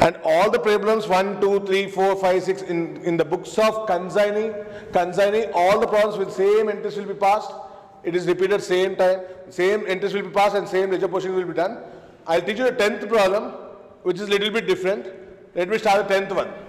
And all the problems 1, 2, 3, 4, 5, 6 in the books of Kanzani, all the problems with same entries will be passed. It is repeated same time, same entries will be passed and same ledger portion will be done. I'll teach you the 10th problem, which is little bit different. Let me start the 10th one.